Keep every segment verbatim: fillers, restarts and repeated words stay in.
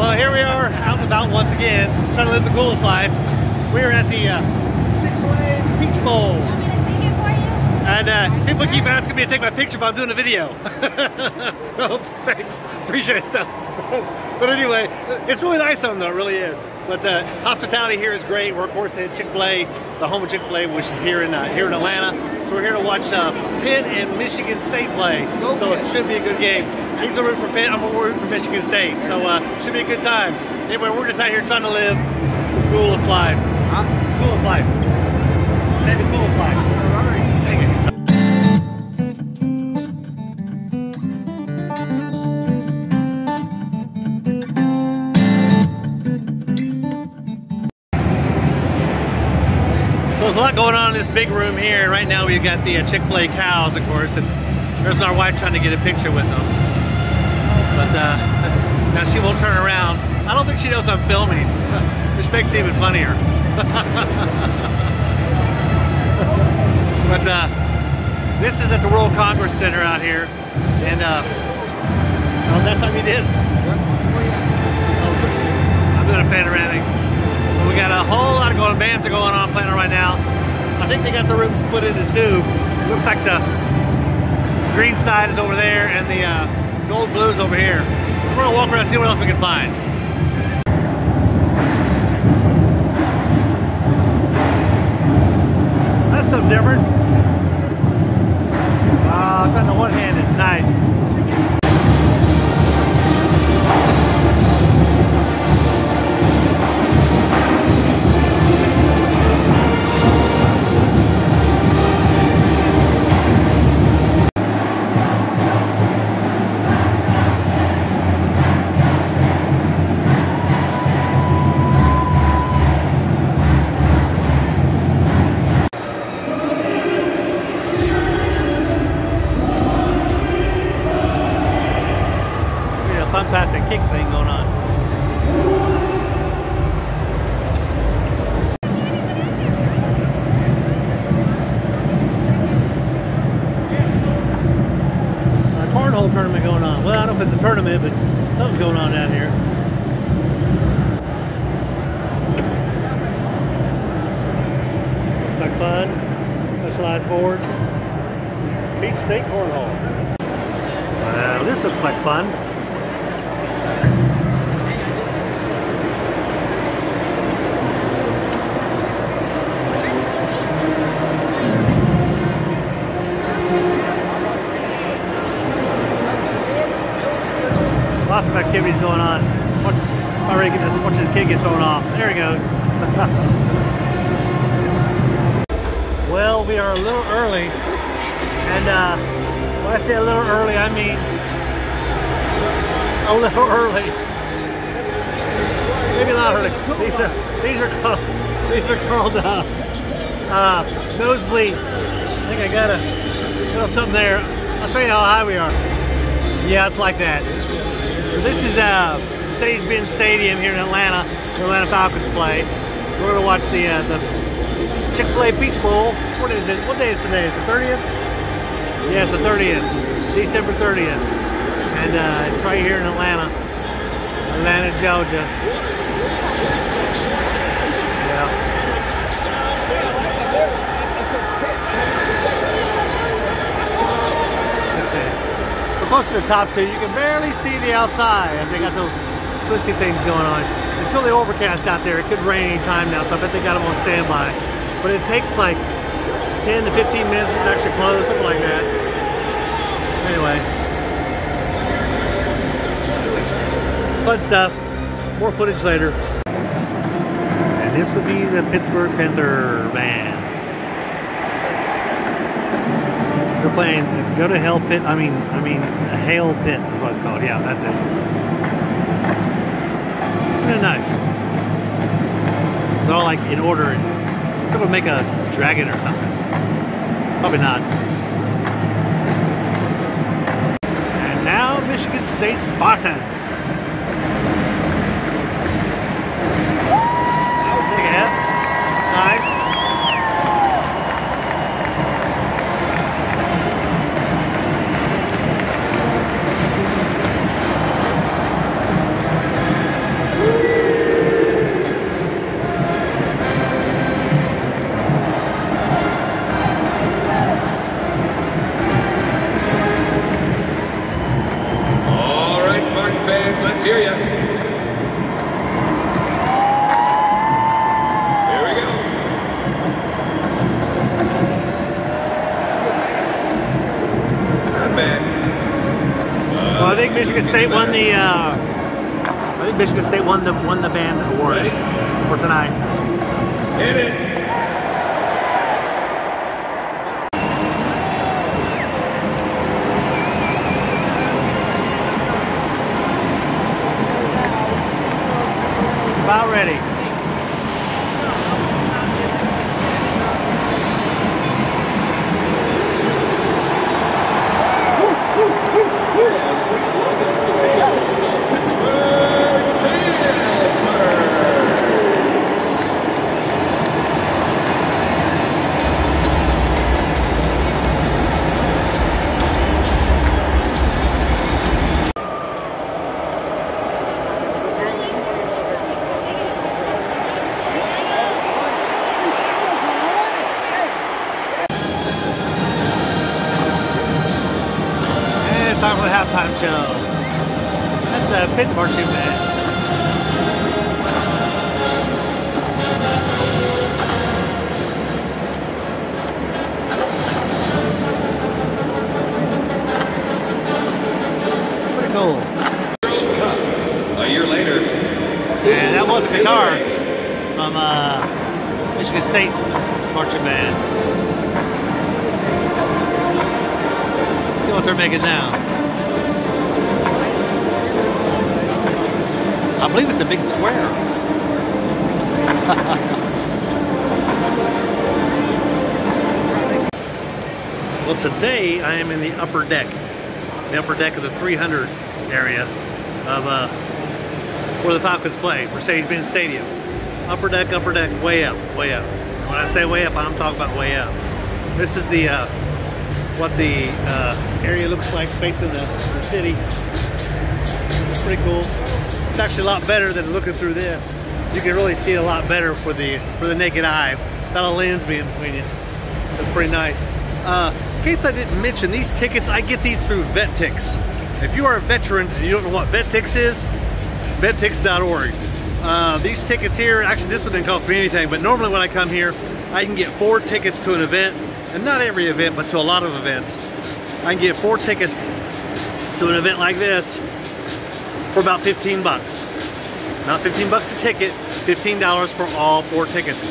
Well, here we are out and about once again, trying to live the coolest life. We're at the uh, Chick-fil-A Peach Bowl. I'm going to take it for you. And uh, people keep asking me to take my picture, but I'm doing a video. Well, thanks. Appreciate it, though. But anyway, it's really nice on though. It really is. But uh, hospitality here is great. We're, of course, at Chick-fil-A, the home of Chick-fil-A, which is here in, uh, here in Atlanta. So we're here to watch uh, Pitt and Michigan State play. Go so Pitt. It should be a good game. He's a root for Pitt. I'm a root for Michigan State. So uh, should be a good time. Anyway, we're just out here trying to live the coolest life. Huh? Coolest life. Say the coolest life. All right. Take it. There's a lot going on in this big room here. Right now we've got the uh, Chick-fil-A cows, of course, and there's our wife trying to get a picture with them. But uh, now she won't turn around. I don't think she knows I'm filming, which makes it even funnier. But uh, this is at the World Congress Center out here. And uh, oh, that time you did. I'm doing a panoramic. We got a whole lot of going, bands are going on playing right now. I think they got the room split into two. It looks like the green side is over there and the uh, gold blues over here. So we're gonna walk around and see what else we can find. That's something different. Wow, I'm trying the one-handed, nice. Fantastic kick thing going on. A cornhole tournament going on. Well, I don't know if it's a tournament, but something's going on out here. Looks like fun. Specialized boards. Beach State Cornhole. Wow, this looks like fun. Lots of activities going on. I already get this, watch this kid get thrown off. There he goes. Well, we are a little early. And uh, when I say a little early, I mean a little early. Maybe not early. These are, these are called, these are called uh, uh, nosebleed. I think I got a, something there. I'll show you how high we are. Yeah, it's like that. This is uh, Mercedes-Benz Stadium here in Atlanta. The Atlanta Falcons play. We're going to watch the, uh, the Chick-fil-A Peach Bowl. What is it? What day is today? Is it the thirtieth? Yeah, it's the thirtieth. December thirtieth. And uh, it's right here in Atlanta. Atlanta, Georgia. Yeah. Okay. Close to the top two, you can barely see the outside as they got those twisty things going on. It's really overcast out there. It could rain any time now, so I bet they got them on standby. But it takes like ten to fifteen minutes to actually close, something like that. Anyway. Fun stuff. More footage later. And this would be the Pittsburgh Panther Band. They're playing Go to Hell Pit, I mean, I mean, Hail Pit is what it's called. Yeah, that's it. Really nice. They're all like in order. I could make a dragon or something. Probably not. And now Michigan State Spartans. That was big ass. Nice. Michigan State won the. Uh, I think Michigan State won the won the band award Ready? for tonight. Hit it. Halftime show. That's a Pitt marching band. Pretty cool. World Cup. A year later. And that was a guitar from uh, Michigan State marching band. Let's see what they're making now. I believe it's a big square. Well, today I am in the upper deck, the upper deck of the three hundred area of uh, where the Falcons play, Mercedes-Benz Stadium. Upper deck, upper deck, way up, way up. When I say way up, I'm talking about way up. This is the uh, what the uh, area looks like facing the, the city. It's pretty cool. It's actually a lot better than looking through this. You can really see it a lot better for the for the naked eye. Not a lens being between you. It's pretty nice. Uh, in case I didn't mention, these tickets, I get these through VetTix. If you are a veteran and you don't know what VetTix is, VetTix dot org. Uh, these tickets here, actually this one didn't cost me anything, but normally when I come here, I can get four tickets to an event, and not every event, but to a lot of events. I can get four tickets to an event like this for about fifteen bucks. Not fifteen bucks a ticket, fifteen dollars for all four tickets.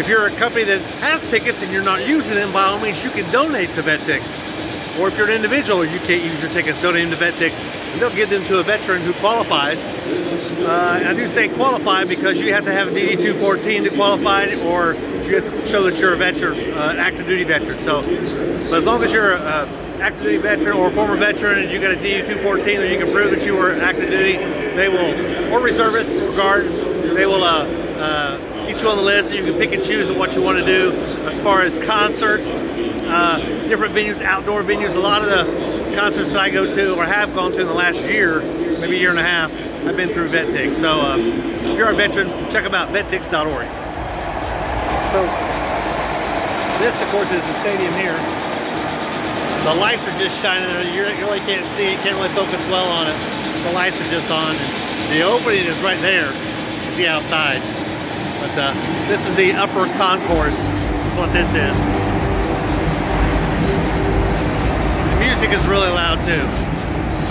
If you're a company that has tickets and you're not using them, by all means you can donate to VetTix. Or if you're an individual you can't use your tickets, donate them to VetTix and they'll give them to a veteran who qualifies. Uh, I do say qualify because you have to have a D D two fourteen to qualify, or you have to show that you're a veteran, uh, an active duty veteran. So, but as long as you're a uh, active duty veteran or a former veteran and you got a D U two fourteen, or you can prove that you were active duty, they will, or reservist or guard, they will uh, uh, get you on the list, and you can pick and choose what you want to do as far as concerts, uh, different venues, outdoor venues. A lot of the concerts that I go to or have gone to in the last year, maybe a year and a half, I've been through VetTix. So uh, if you're a veteran, check them out, VetTix dot org. So this, of course, is the stadium here. The lights are just shining. You really can't see it. Can't really focus well on it. The lights are just on. And the opening is right there. You see outside. But uh, this is the upper concourse. Is what this is. The music is really loud too.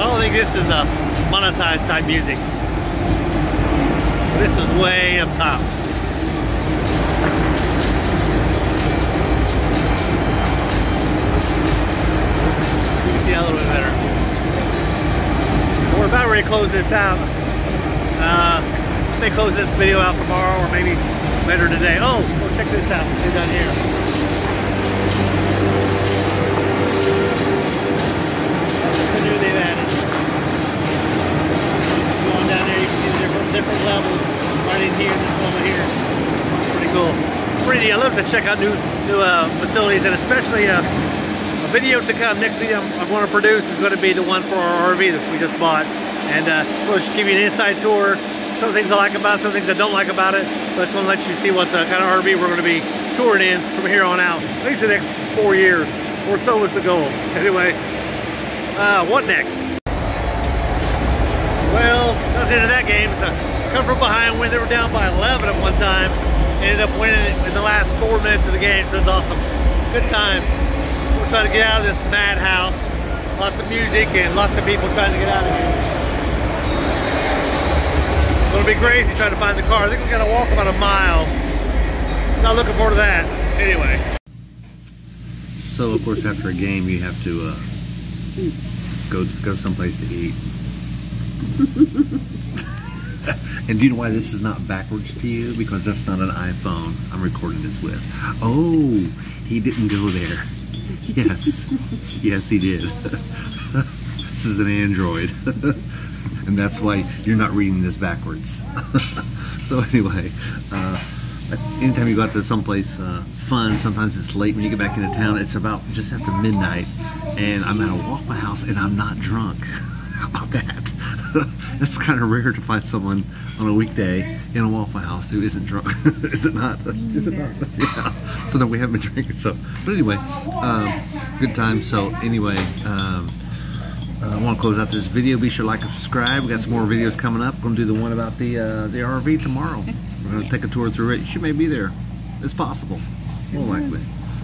I don't think this is a monetized type music. This is way up top. A little bit better. We're about ready to close this out. Uh, they close this video out tomorrow or maybe later today. Oh, well, check this out. They're done here. That's the new they've added. Going down there, you can see the different, different levels right in here, this level here. Pretty cool. Pretty. I love to check out new, new uh, facilities, and especially uh, a video to come. Next video I'm going to produce is going to be the one for our R V that we just bought, and uh, we'll just give you an inside tour. Some things I like about it, some things I don't like about it. But I just want to let you see what the kind of R V we're going to be touring in from here on out. At least the next four years or so is the goal. Anyway, uh, what next? Well, that's the end of that game. It's a come from behind win. They were down by eleven at one time. Ended up winning it in the last four minutes of the game. So it's awesome. Good time. Try to get out of this madhouse. Lots of music and lots of people trying to get out of here. It'll be crazy trying to find the car. I think we gotta walk about a mile. Not looking forward to that. Anyway. So of course after a game you have to uh, go go someplace to eat. And do you know why this is not backwards to you? Because that's not an iPhone I'm recording this with. Oh, he didn't go there. Yes. Yes, he did. This is an Android. And that's why you're not reading this backwards. So anyway, uh, anytime you go out to someplace uh, fun, sometimes it's late when you get back into town. It's about just after midnight, and I'm at a Waffle House, and I'm not drunk. How about that? That's kind of rare to find someone on a weekday in a Waffle House who isn't drunk. Is it not? Is it not? Yeah. So no, we haven't been drinking. So, but anyway, um, good time. So anyway, um, I want to close out this video. Be sure to like and subscribe. We got some more videos coming up. We're gonna do the one about the uh, the R V tomorrow. We're gonna take a tour through it. She may be there. It's possible. More likely.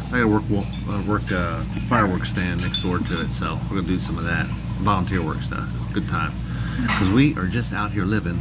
I got a work uh, work uh, fireworks stand next door to it, so we're gonna do some of that volunteer work stuff. It's a good time. Because we are just out here living.